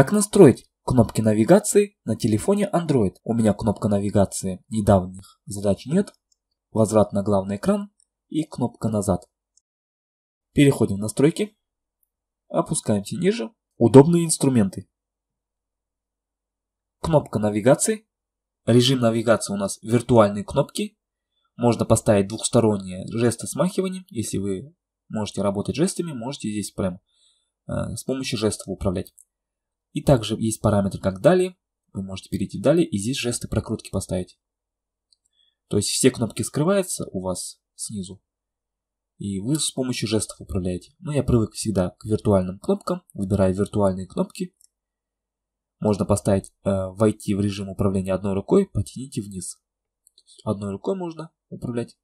Как настроить кнопки навигации на телефоне Android? У меня кнопка навигации недавних задач нет. Возврат на главный экран и кнопка назад. Переходим в настройки. Опускаемся ниже. Удобные инструменты. Кнопка навигации. Режим навигации у нас виртуальные кнопки. Можно поставить двухстороннее жестосмахивание. Если вы можете работать жестами, можете здесь прям с помощью жестов управлять. И также есть параметр как далее. Вы можете перейти далее и здесь жесты прокрутки поставить. То есть все кнопки скрываются у вас снизу. И вы с помощью жестов управляете. Но я привык всегда к виртуальным кнопкам. Выбираю виртуальные кнопки. Можно поставить, войти в режим управления одной рукой, потяните вниз. Одной рукой можно управлять,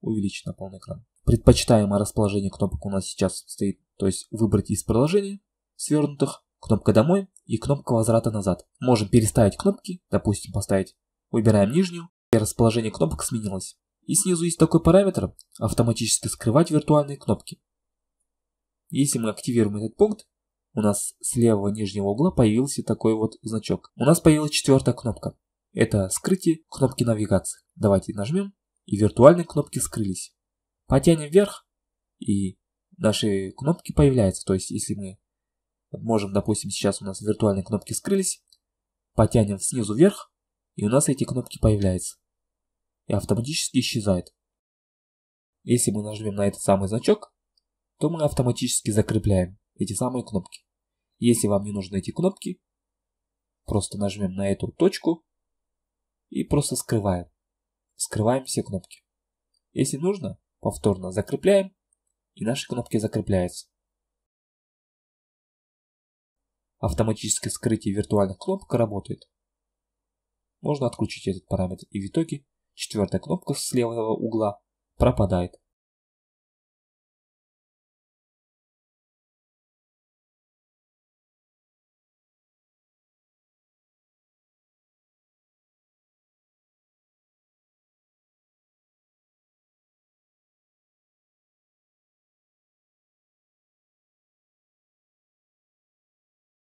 увеличить на полный экран. Предпочитаемое расположение кнопок у нас сейчас стоит, то есть выбрать из приложений свернутых, кнопка «Домой» и кнопка «Возврата назад». Можем переставить кнопки, допустим, поставить. Выбираем нижнюю, и расположение кнопок сменилось. И снизу есть такой параметр – автоматически скрывать виртуальные кнопки. Если мы активируем этот пункт, у нас с левого нижнего угла появился такой вот значок. У нас появилась четвертая кнопка. Это скрытие кнопки навигации. Давайте нажмем, и виртуальные кнопки скрылись. Потянем вверх, и наши кнопки появляются. То есть, если мы можем, допустим, сейчас у нас виртуальные кнопки скрылись, потянем снизу вверх, и у нас эти кнопки появляются. И автоматически исчезают. Если мы нажмем на этот самый значок, то мы автоматически закрепляем эти самые кнопки. Если вам не нужны эти кнопки, просто нажмем на эту точку и просто скрываем. Скрываем все кнопки. Если нужно, повторно закрепляем, и наши кнопки закрепляются. Автоматическое скрытие виртуальных кнопок работает. Можно отключить этот параметр, и в итоге четвертая кнопка с левого угла пропадает.